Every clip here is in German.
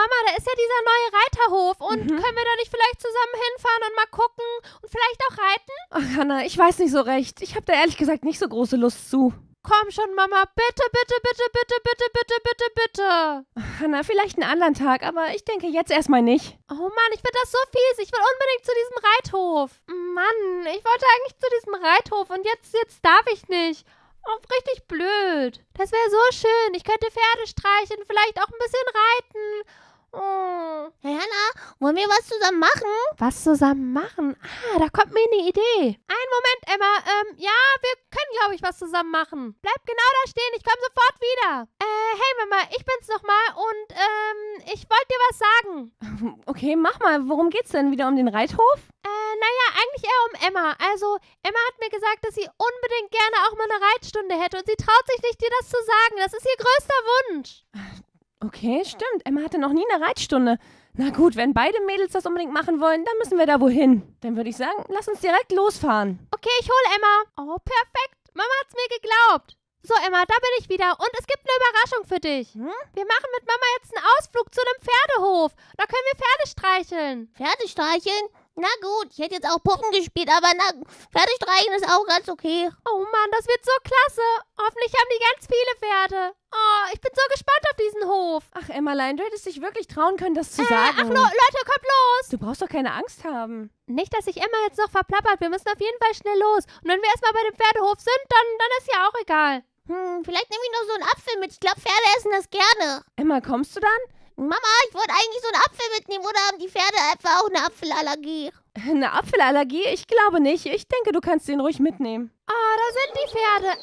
Mama, da ist ja dieser neue Reiterhof und können wir da nicht vielleicht zusammen hinfahren und mal gucken und vielleicht auch reiten? Ach, Hannah, ich weiß nicht so recht. Ich habe da ehrlich gesagt nicht so große Lust zu. Komm schon, Mama, bitte, bitte, bitte, bitte, bitte, bitte, bitte, bitte. Ach, Hannah, vielleicht einen anderen Tag, aber ich denke jetzt erstmal nicht. Oh Mann, ich finde das so fies. Ich will unbedingt zu diesem Reithof. Mann, ich wollte eigentlich zu diesem Reithof und jetzt darf ich nicht. Oh, richtig blöd. Das wäre so schön. Ich könnte Pferde streicheln, vielleicht auch ein bisschen reiten. Oh. Hey, Hannah, wollen wir was zusammen machen? Was zusammen machen? Ah, da kommt mir eine Idee. Einen Moment, Emma. Ja, wir können, glaube ich, was zusammen machen. Bleib genau da stehen, ich komme sofort wieder. Hey, Mama, ich bin's nochmal und, ich wollte dir was sagen. Okay, mach mal. Worum geht's denn? Wieder um den Reithof? Naja, eigentlich eher um Emma. Also, Emma hat mir gesagt, dass sie unbedingt gerne auch mal eine Reitstunde hätte und sie traut sich nicht, dir das zu sagen. Das ist ihr größter Wunsch. Okay, stimmt. Emma hatte noch nie eine Reitstunde. Na gut, wenn beide Mädels das unbedingt machen wollen, dann müssen wir da wohin. Dann würde ich sagen, lass uns direkt losfahren. Okay, ich hole Emma. Oh, perfekt. Mama hat's mir geglaubt. So, Emma, da bin ich wieder. Und es gibt eine Überraschung für dich. Wir machen mit Mama jetzt einen Ausflug zu einem Pferdehof. Da können wir Pferde streicheln. Pferde streicheln? Na gut, ich hätte jetzt auch Puppen gespielt, aber Pferde streichen ist auch ganz okay. Oh Mann, das wird so klasse. Hoffentlich haben die ganz viele Pferde. Oh, ich bin so gespannt auf diesen Hof. Ach, Emmalein, du hättest dich wirklich trauen können, das zu sagen. Ach, Leute, kommt los. Du brauchst doch keine Angst haben. Nicht, dass sich Emma jetzt noch verplappert. Wir müssen auf jeden Fall schnell los. Und wenn wir erstmal bei dem Pferdehof sind, dann ist ja auch egal. Vielleicht nehme ich noch so einen Apfel mit. Ich glaube, Pferde essen das gerne. Emma, kommst du dann? Mama, ich wollte eigentlich so einen Apfel mitnehmen, oder haben die Pferde einfach auch eine Apfelallergie? Eine Apfelallergie? Ich glaube nicht. Ich denke, du kannst den ruhig mitnehmen. Oh, da sind die Pferde.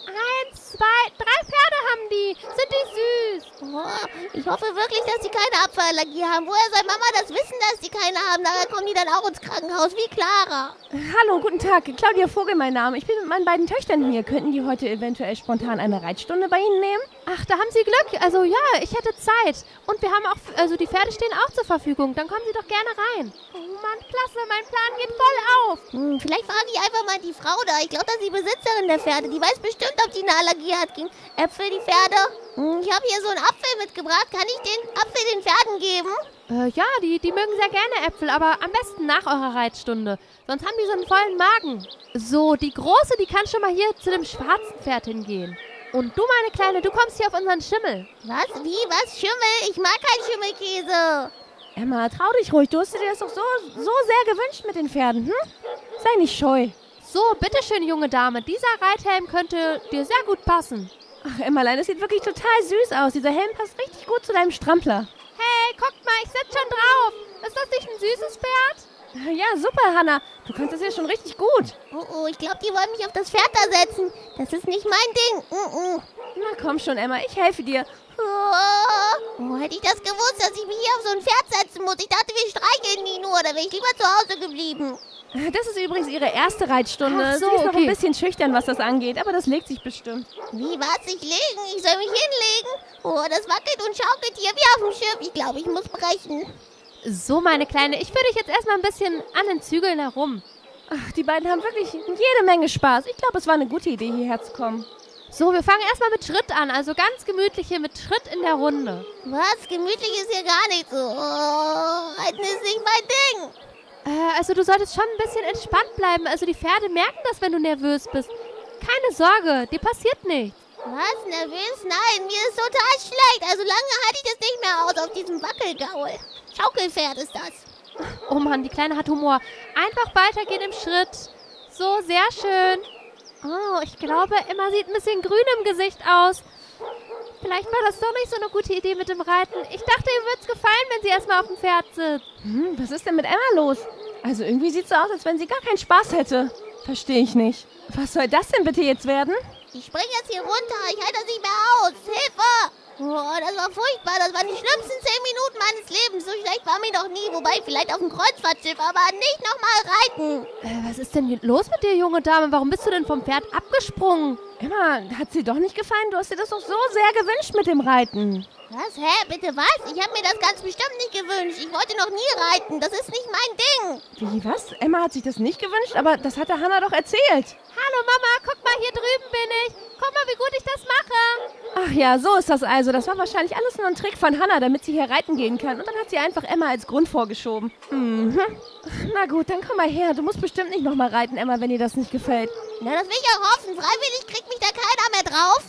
1, 2, 3 Pferde haben die. Sind die süß? Oh, ich hoffe wirklich, dass die keine Apfelallergie haben. Woher soll Mama das wissen, dass die keine haben? Daher kommen die dann auch ins Krankenhaus, wie Clara. Hallo, guten Tag. Claudia Vogel, mein Name. Ich bin mit meinen beiden Töchtern hier. Könnten die heute eventuell spontan eine Reitstunde bei Ihnen nehmen? Ach, da haben Sie Glück. Also ja, ich hätte Zeit. Und wir haben auch, also die Pferde stehen auch zur Verfügung. Dann kommen Sie doch gerne rein. Oh Mann, klasse, mein Plan geht voll auf. Vielleicht frage ich einfach mal die Frau da. Ich glaube, dass sie Besitzerin der Pferde. Die weiß bestimmt, ob die eine Allergie hat gegen Äpfel, die Pferde. Ich habe hier so einen Apfel mitgebracht. Kann ich den Apfel den Pferden geben? Ja, die mögen sehr gerne Äpfel, aber am besten nach eurer Reitstunde. Sonst haben die so einen vollen Magen. So, die Große, die kann schon mal hier zu dem schwarzen Pferd hingehen. Und du, meine Kleine, du kommst hier auf unseren Schimmel. Was? Wie? Was? Schimmel? Ich mag keinen Schimmelkäse. Emma, trau dich ruhig. Du hast dir das doch so sehr gewünscht mit den Pferden, hm? Sei nicht scheu. So, bitteschön, junge Dame. Dieser Reithelm könnte dir sehr gut passen. Ach, Emmalein, das sieht wirklich total süß aus. Dieser Helm passt richtig gut zu deinem Strampler. Hey, guck mal, ich sitze schon drauf. Ist das nicht ein süßes Pferd? Ja, super, Hannah. Du kannst das hier schon richtig gut. Oh, ich glaube, die wollen mich auf das Pferd da setzen. Das ist nicht mein Ding. Na komm schon, Emma, ich helfe dir. Oh, hätte ich das gewusst, dass ich mich hier auf so ein Pferd setzen muss. Ich dachte, wir streicheln die nur. Da wäre ich lieber zu Hause geblieben. Das ist übrigens ihre erste Reitstunde. Ach so, sie ist noch ein bisschen schüchtern, was das angeht, aber das legt sich bestimmt. Wie, was? Ich legen? Ich soll mich hinlegen? Oh, das wackelt und schaukelt hier wie auf dem Schiff. Ich glaube, ich muss brechen. So, meine Kleine, ich führe dich jetzt erstmal ein bisschen an den Zügeln herum. Ach, die beiden haben wirklich jede Menge Spaß. Ich glaube, es war eine gute Idee, hierher zu kommen. So, wir fangen erstmal mit Schritt an, also ganz gemütlich hier mit Schritt in der Runde. Was? Gemütlich ist hier gar nicht so. Oh, Reiten ist nicht mein Ding. Also du solltest schon ein bisschen entspannt bleiben. Also die Pferde merken das, wenn du nervös bist. Keine Sorge, dir passiert nichts. Was? Nervös? Nein, mir ist total schlecht. Also lange halte ich das nicht mehr aus auf diesem Wackelgaul. Schaukelpferd ist das. Oh Mann, die Kleine hat Humor. Einfach weitergehen im Schritt. So, sehr schön. Oh, ich glaube, Emma sieht ein bisschen grün im Gesicht aus. Vielleicht war das doch nicht so eine gute Idee mit dem Reiten. Ich dachte, ihr würde es gefallen, wenn sie erstmal auf dem Pferd sitzt. Was ist denn mit Emma los? Also irgendwie sieht es so aus, als wenn sie gar keinen Spaß hätte. Verstehe ich nicht. Was soll das denn bitte jetzt werden? Ich springe jetzt hier runter. Ich halte das nicht mehr aus. Hilfe! Oh, das war furchtbar. Das waren die schlimmsten 10 Minuten meines Lebens. So schlecht war mir noch nie. Wobei, vielleicht auf dem Kreuzfahrtschiff, aber nicht nochmal reiten. Was ist denn hier los mit dir, junge Dame? Warum bist du denn vom Pferd abgesprungen? Emma, hat sie doch nicht gefallen? Du hast dir das doch so sehr gewünscht mit dem Reiten. Was? Hä? Bitte was? Ich habe mir das ganz bestimmt nicht gewünscht. Ich wollte noch nie reiten. Das ist nicht mein Ding. Wie, was? Emma hat sich das nicht gewünscht? Aber das hatte Hannah doch erzählt. Hallo Mama, guck mal, hier drüben bin ich. Guck mal, wie gut ich das mache. Ach ja, so ist das also. Das war wahrscheinlich alles nur ein Trick von Hannah, damit sie hier reiten gehen kann. Und dann hat sie einfach Emma als Grund vorgeschoben. Mhm. Na gut, dann komm mal her. Du musst bestimmt nicht nochmal reiten, Emma, wenn dir das nicht gefällt. Na, das will ich auch hoffen. Freiwillig kriegt mich da keiner mehr drauf.